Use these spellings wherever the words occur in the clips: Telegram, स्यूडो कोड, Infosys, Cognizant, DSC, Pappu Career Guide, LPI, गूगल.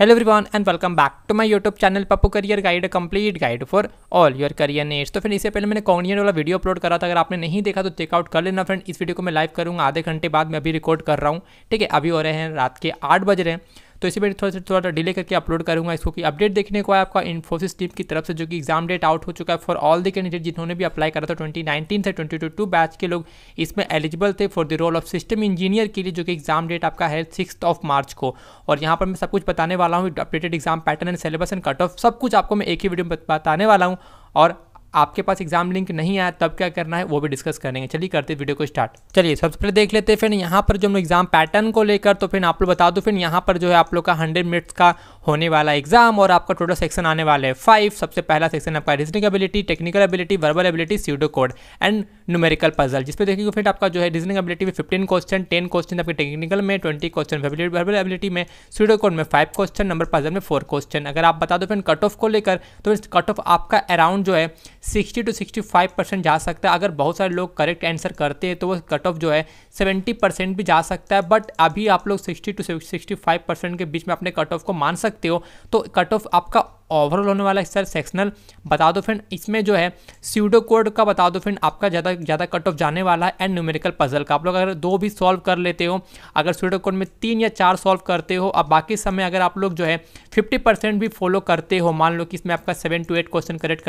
Hello everyone and welcome back to my YouTube channel Pappu career guide, complete guide for all your career needs. तो फिर इससे पहले मैंने Cognizant वाला video upload करा था, अगर आपने नहीं देखा तो चेकआउट कर लेना फ्रेंड। इस वीडियो को मैं लाइव करूँगा आधे घंटे बाद, मैं अभी रिकॉर्ड कर रहा हूँ, ठीक है। अभी हो रहे हैं रात के 8 बज रहे हैं, तो इसी पर थोड़ा डिले करके अपलोड करूँगा इसको। कि अपडेट देखने को है आपका इन्फोसिस टीम की तरफ से, जो कि एग्जाम डेट आउट हो चुका है फॉर ऑल द कैंडिडेट जिन्होंने भी अप्लाई करा था। 2019 से 2022 बैच के लोग इसमें एलिजिबल थे for the role of system engineer के लिए, जो कि एग्जाम डेट आपका है 6 मार्च को। और यहाँ पर मैं सब कुछ बताने वाला हूँ, updated exam pattern and syllabus and cut off, सब कुछ आपको मैं एक ही वीडियो में बताने वाला हूँ। और आपके पास एग्जाम लिंक नहीं आया तब क्या करना है वो भी डिस्कस करेंगे। चलिए करते वीडियो को स्टार्ट। चलिए सबसे पहले देख लेते हैं फिर यहाँ पर जो हम एग्जाम पैटर्न को लेकर, तो फिर आप लोग बता दो फिर यहाँ पर जो है आप लोग का 100 मिनट्स का होने वाला एग्जाम। और आपका टोटल सेक्शन आने वाले है 5। सबसे पहला सेक्शन आपका reasoning ability, technical ability, verbal ability, स्यूडो कोड and numerical puzzle, जिसमें देखिए फिर आपका जो है रीजनिंग एबिलिटी में 15 क्वेश्चन, 10 क्वेश्चन आपके टेक्निकल में, 20 क्वेश्चन वर्बल एबिलिटी में, स्यूडो कोड में 5 क्वेश्चन, नंबर पजल में 4 क्वेश्चन। अगर आप बता दो फिर कट ऑफ को लेकर, तो कट ऑफ आपका अराउंड जो है 60 to 65% जा सकता है। अगर बहुत सारे लोग करेक्ट आंसर करते हैं तो वो कट ऑफ जो है 70% भी जा सकता है। बट अभी आप लोग 60 to 65% के बीच में अपने कट ऑफ को मान सकते हो। तो कट ऑफ आपका ओवरऑल होने वाला है सर सेक्शनल। बता दो फ्रेंड इसमें जो है स्यूडो कोड का बता दो फ्रेंड आपका ज़्यादा कट ऑफ जाने वाला है, एंड न्यूमेरिकल पजल का। आप लोग अगर 2 भी सॉल्व कर लेते हो, अगर स्यूडो कोड में 3 या 4 सॉल्व करते हो, अब बाकी समय अगर आप लोग जो है 50% भी फॉलो करते हो, मान लो कि इसमें आपका 7 to 8 क्वेश्चन करेक्ट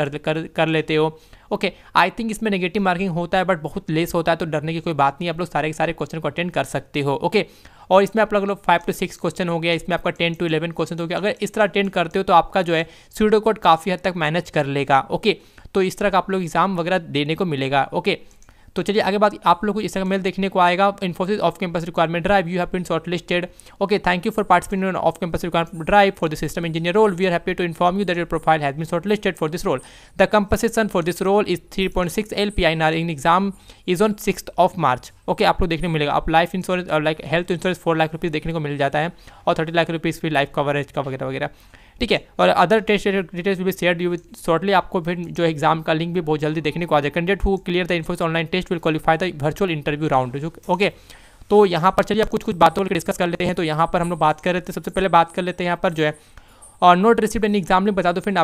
कर लेते हो, ओके। आई थिंक इसमें नेगेटिव मार्किंग होता है बट बहुत लेस होता है, तो डरने की कोई बात नहीं, आप लोग सारे के सारे क्वेश्चन को अटेंड कर सकते हो, ओके। और इसमें आप लोग 5 to 6 क्वेश्चन हो गया, इसमें आपका 10 to 11 क्वेश्चन हो गया। अगर इस तरह अटेंड करते हो तो आपका जो है स्यूडो कोड काफ़ी हद तक मैनेज कर लेगा, ओके। तो इस तरह का आप लोग एग्जाम वगैरह देने को मिलेगा, ओके। तो चलिए आगे बात, आप लोग को इस तरह मेल देखने को आएगा। Infosys off campus requirement drive, you have been shortlisted, okay. Thank you for participating in off campus requirement drive for the system engineer role. We are happy to inform you that your profile has been shortlisted for this role. The compensation for this role is 3.6 LPI and in exam is on 6 March, okay. आप लोग देखने को मिलेगा। आप life insurance और like health insurance 4 lakh rupees देखने को मिल जाता है, और 30 लाख रुपीज़ भी लाइफ कवरेज का वगैरह वगैरह, ठीक है। और other test details will be share you with shortly. आपको फिर जो एग्जाम का लिंक भी बहुत जल्दी देखने को आ जाएगा। Candidate who clear the Infosys online test will qualify the virtual interview round, okay. तो यहाँ पर चलिए आप कुछ बातों पर डिस्कस कर लेते हैं। तो यहाँ पर हम लोग बात कर रहे थे, सबसे पहले बात कर लेते हैं यहाँ पर जो है और note receipt and exam link. बता दो फ्रेंड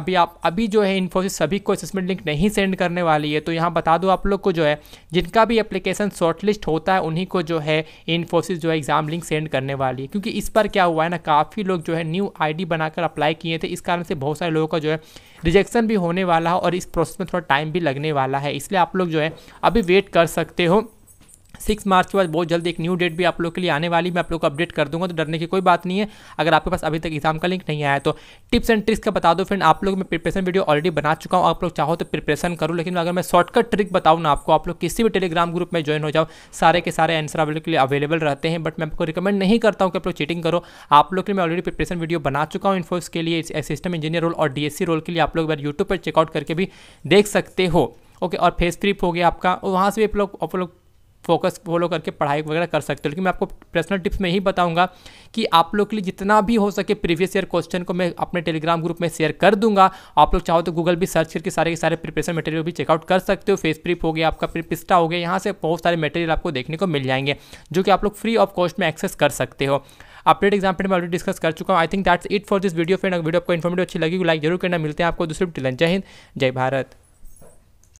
अभी जो है इन्फोसिस सभी को असेसमेंट लिंक नहीं सेंड करने वाली है। तो यहाँ बता दो आप लोग को जो है जिनका भी एप्लीकेशन शॉर्टलिस्ट होता है उन्हीं को जो है इन्फोसिस जो है एग्जाम लिंक सेंड करने वाली है। क्योंकि इस पर क्या हुआ है ना, काफ़ी लोग जो है न्यू ID बनाकर अप्लाई किए थे, इस कारण से बहुत सारे लोगों का जो है रिजेक्शन भी होने वाला है और इस प्रोसेस में थोड़ा टाइम भी लगने वाला है। इसलिए आप लोग जो है अभी वेट कर सकते हो। 6 मार्च के बाद बहुत जल्दी एक न्यू डेट भी आप लोग के लिए आने वाली, मैं आप लोग को अपडेट कर दूंगा, तो डरने की कोई बात नहीं है। अगर आपके पास अभी तक एग्जाम का लिंक नहीं आया तो टिप्स एंड ट्रिक्स का बता दो फ्रेंड आप लोग, मैं प्रिपरेशन वीडियो ऑलरेडी बना चुका हूँ, आप लोग चाहो तो प्रिपरेशन करो। लेकिन अगर मैं शॉर्टकट ट्रिक बताऊँ ना आपको, आप लोग किसी भी टेलीग्राम ग्रुप में ज्वाइन हो जाओ, सारे के सारे आंसर आप लोग के लिए अवेलेबल रहते हैं। बट मैं आपको रिकमेंड नहीं करता हूँ कि आप लोग चीटिंग करो। आप लोग के लिए मैं ऑलरेडी प्रिपरेशन वीडियो बना चुका हूँ इन्फोसिस के लिए, सिस्टम इंजीनियर रोल और DSC रोल के लिए, आप लोग यूट्यूब पर चेकआउट करके भी देख सकते हो, ओके। और फेस ट्रिप हो गया आपका, वहाँ से भी आप लोग फोकस फॉलो करके पढ़ाई वगैरह कर सकते हो। लेकिन मैं आपको पर्सनल टिप्स में ही बताऊंगा कि आप लोग के लिए जितना भी हो सके प्रीवियस ईयर क्वेश्चन को मैं अपने टेलीग्राम ग्रुप में शेयर कर दूंगा। आप लोग चाहो तो गूगल भी सर्च करके सारे के सारे प्रिपरेशन मटेरियल भी चेकआउट कर सकते हो। फेस प्रीप हो गया आपका, पिस्टा हो गया, यहाँ से बहुत सारे मटेरियल आपको देखने को मिल जाएंगे जो कि आप लोग फ्री ऑफ कॉस्ट में एक्सेस कर सकते हो। अपडेट एग्जाम पे मैं ऑलरेडी डिस्कस कर चुका हूँ। I think that's it for this video friend. अगर वीडियो आपको इन्फॉर्मेटिव अच्छी लगी लाइक जरूर करना। मिलते हैं आपको दूसरे टिलन। जय हिंद, जय भारत।